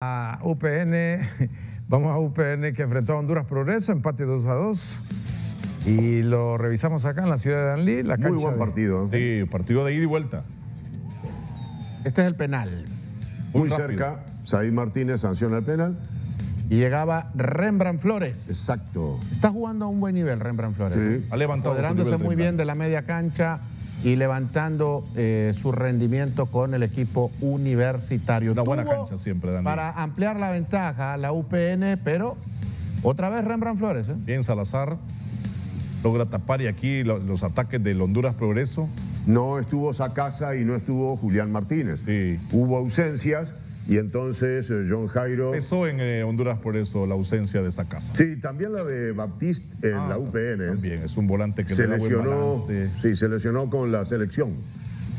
A UPN, vamos a UPN que enfrentó a Honduras Progreso, empate 2-2 y lo revisamos acá en la ciudad de Danlí. La cancha. Muy buen partido. De... Sí, partido de ida y vuelta. Este es el penal. Muy cerca, Saíd Martínez sanciona el penal. Y llegaba Rembrandt Flores. Exacto. Está jugando a un buen nivel Rembrandt Flores. Sí. Ha levantado apoderándose muy bien de la media cancha y levantando su rendimiento con el equipo universitario. Una buena cancha siempre, Daniel. Para ampliar la ventaja, la UPN, pero otra vez Rembrandt Flores. Bien, Salazar logra tapar y aquí los ataques del Honduras Progreso. No estuvo Sacasa y no estuvo Julián Martínez. Sí. Hubo ausencias. Y entonces John Jairo... Pesó en Honduras por eso la ausencia de Sacasa. Sí, también la de Baptiste en la UPN. También, es un volante que se lesionó, sí, se lesionó con la selección.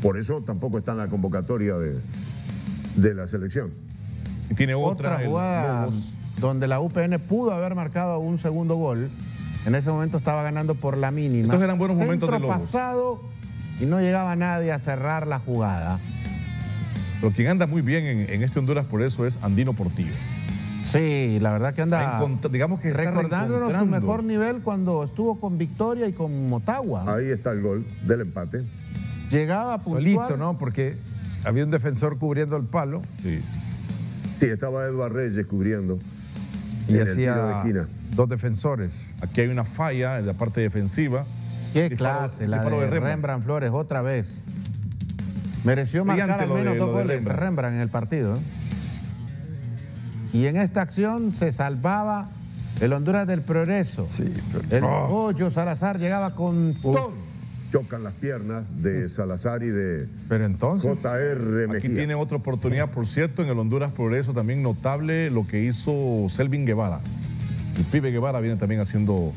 Por eso tampoco está en la convocatoria de la selección. Y tiene otra jugada donde la UPN pudo haber marcado un segundo gol. En ese momento estaba ganando por la mínima. Estos eran buenos momentos de Lobos. Pasado y no llegaba nadie a cerrar la jugada. Pero quien anda muy bien en este Honduras por eso es Andino Portillo. Sí, la verdad que anda digamos que recordándonos su mejor nivel cuando estuvo con Victoria y con Motagua. Ahí está el gol del empate. Llegaba puntual. Solito, ¿no? Porque había un defensor cubriendo el palo. Sí, sí, estaba Eduardo Reyes cubriendo. Y hacía el tiro de esquina. Dos defensores. Aquí hay una falla en la parte defensiva. Qué clase, la de Rembrandt Flores otra vez. Mereció marcar al menos dos goles Rembrandt en el partido. Y en esta acción se salvaba el Honduras del Progreso. Sí, pero... El Goyo Salazar llegaba con todo. Chocan las piernas de Salazar y de J.R. Mejía. Aquí tiene otra oportunidad, por cierto, en el Honduras Progreso también notable lo que hizo Selvin Guevara. El pibe Guevara viene también haciendo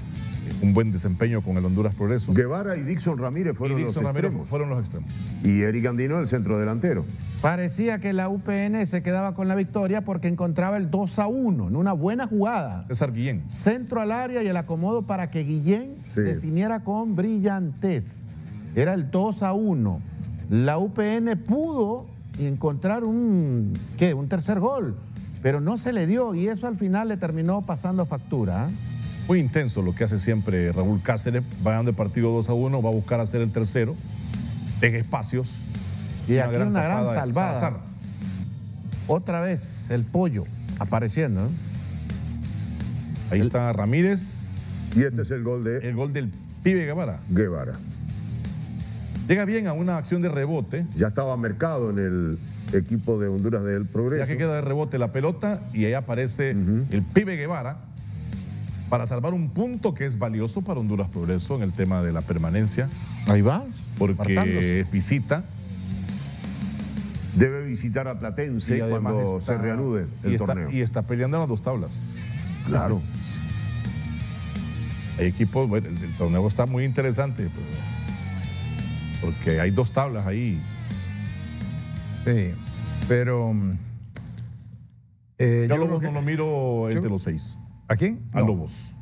un buen desempeño con el Honduras Progreso. Guevara y Dixon Ramírez fueron los extremos. Y Eric Andino, el centro delantero. Parecía que la UPN se quedaba con la victoria porque encontraba el 2-1 en una buena jugada. César Guillén. Centro al área y el acomodo para que Guillén definiera con brillantez. Era el 2-1. La UPN pudo encontrar un tercer gol, pero no se le dio y eso al final le terminó pasando factura. Muy intenso lo que hace siempre Raúl Cáceres, va ganando el partido 2-1, va a buscar hacer el tercero, en espacios. Y aquí una gran salvada. Salazar. Otra vez el pollo apareciendo. Ahí está Ramírez. Y este es el gol de... El gol del pibe Guevara. Llega bien a una acción de rebote. Ya estaba Mercado en el equipo de Honduras del Progreso. Ya que queda de rebote la pelota y ahí aparece el pibe Guevara, para salvar un punto que es valioso para Honduras Progreso en el tema de la permanencia. Ahí va. Porque visita. Debe visitar a Platense cuando se reanude el torneo. Y está peleando en las dos tablas. Claro. Hay equipos, bueno, el torneo está muy interesante. Porque hay dos tablas ahí. Sí, pero... yo no lo miro entre los seis. ¿A quién? A Lobos.